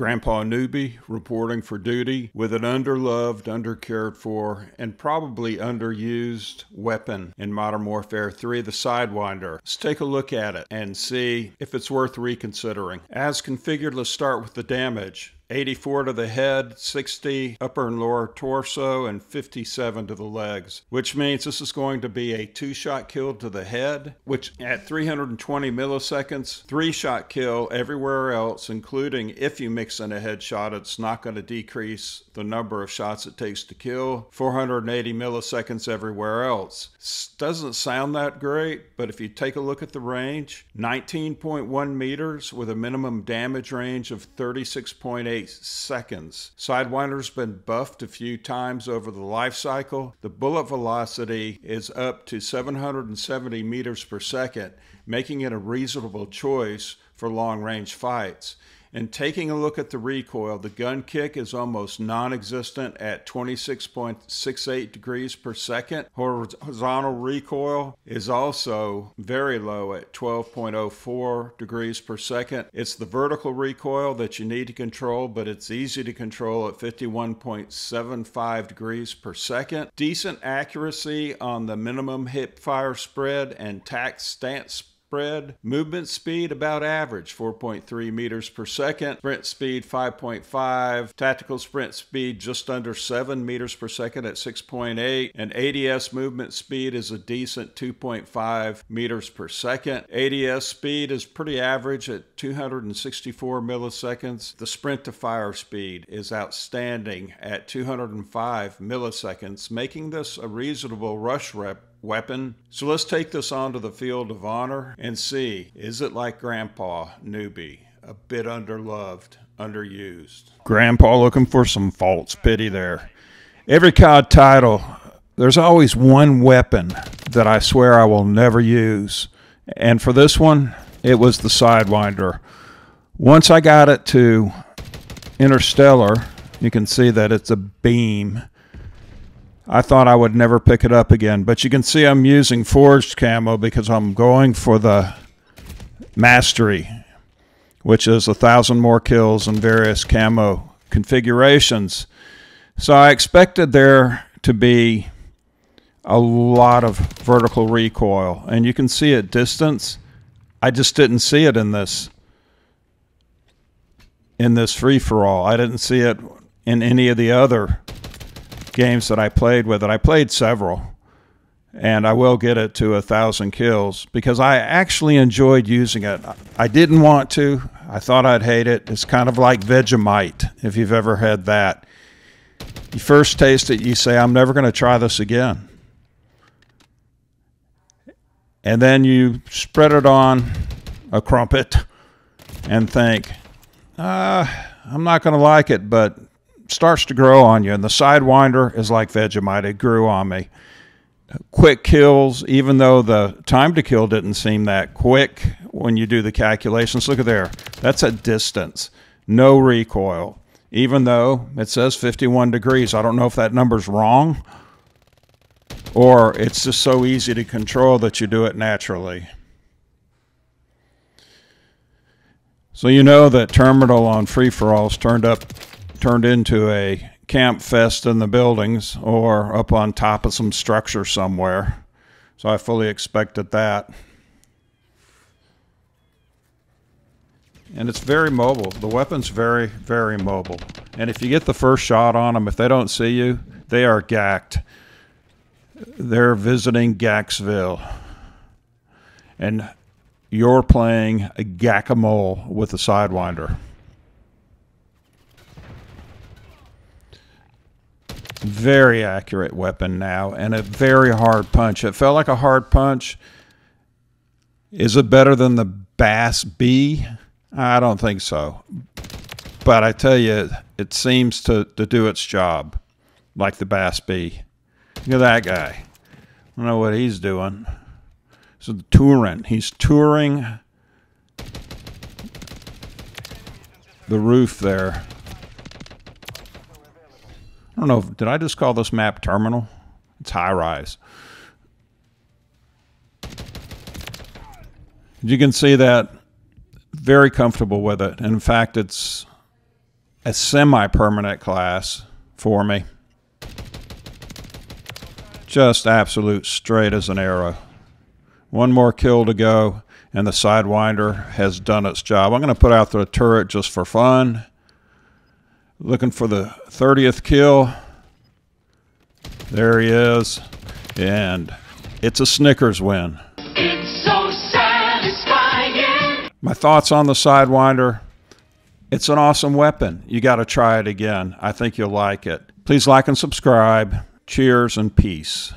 Grandpa Newby reporting for duty with an underloved, undercared for, and probably underused weapon in Modern Warfare 3, the Sidewinder. Let's take a look at it and see if it's worth reconsidering. As configured, let's start with the damage. 84 to the head, 60 upper and lower torso, and 57 to the legs, which means this is going to be a 2-shot kill to the head, which at 320 milliseconds, 3-shot kill everywhere else, including if you mix in a headshot, it's not going to decrease the number of shots it takes to kill, 480 milliseconds everywhere else. Doesn't sound that great, but if you take a look at the range, 19.1 meters with a minimum damage range of 36.8 seconds. Sidewinder's been buffed a few times over the life cycle. The bullet velocity is up to 770 meters per second, making it a reasonable choice for long-range fights. And taking a look at the recoil, the gun kick is almost non-existent at 26.68 degrees per second. Horizontal recoil is also very low at 12.04 degrees per second. It's the vertical recoil that you need to control, but it's easy to control at 51.75 degrees per second. Decent accuracy on the minimum hip-fire spread and tack stance spread. Movement speed about average, 4.3 meters per second. Sprint speed, 5.5. Tactical sprint speed, just under 7 meters per second at 6.8. And ADS movement speed is a decent 2.5 meters per second. ADS speed is pretty average at 264 milliseconds. The sprint to fire speed is outstanding at 205 milliseconds, making this a reasonable rush weapon. So let's take this onto the field of honor and see, is it like Grandpa Newby? A bit underloved, underused. Grandpa looking for some false pity there. Every COD title, there's always one weapon that I swear I will never use. And for this one, it was the Sidewinder. Once I got it to Interstellar, you can see that it's a beam. I thought I would never pick it up again, but you can see I'm using forged camo because I'm going for the mastery, which is 1,000 more kills in various camo configurations. So I expected there to be a lot of vertical recoil, and you can see at distance, I just didn't see it in this free-for-all. I didn't see it in any of the other games that I played with it. I played several, and I will get it to 1,000 kills because I actually enjoyed using it. I didn't want to. I thought I'd hate it. It's kind of like Vegemite, if you've ever had that. You first taste it, you say, I'm never going to try this again. And then you spread it on a crumpet and think, I'm not going to like it, but starts to grow on you, and the Sidewinder is like Vegemite. It grew on me. Quick kills, even though the time to kill didn't seem that quick when you do the calculations. Look at there. That's at distance. No recoil, even though it says 51 degrees. I don't know if that number's wrong, or it's just so easy to control that you do it naturally. So you know that terminal on free-for-alls turned into a camp fest in the buildings or up on top of some structure somewhere. So I fully expected that. And it's very mobile. The weapon's very, very mobile. And if you get the first shot on them, if they don't see you, they are gacked. They're visiting Gacksville. And you're playing a gack-a-mole with a Sidewinder. Very accurate weapon now, and a very hard punch. It felt like a hard punch. Is it better than the Bass Bee? I don't think so. But I tell you, it seems to do its job, like the Bass Bee. Look at that guy. I don't know what he's doing. So the touring. He's touring the roof there. I don't know, did I just call this map terminal? It's high-rise. You can see that, very comfortable with it. In fact, it's a semi-permanent class for me. Just absolute straight as an arrow. One more kill to go, and the Sidewinder has done its job. I'm going to put out the turret just for fun. Looking for the 30th kill. There he is. And it's a Snickers win. It's so satisfying. My thoughts on the Sidewinder. It's an awesome weapon. You got to try it again. I think you'll like it. Please like and subscribe. Cheers and peace.